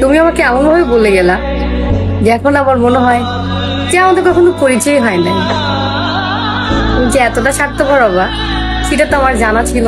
তুমি আমাকে এমন ভাবে বলে গেলা যে এখন আমার মনে হয় যে আমাদের কখনো পরিচয় হয় না। যে এতটা স্বার্থপর হবা সেটা তো আমার জানা ছিল।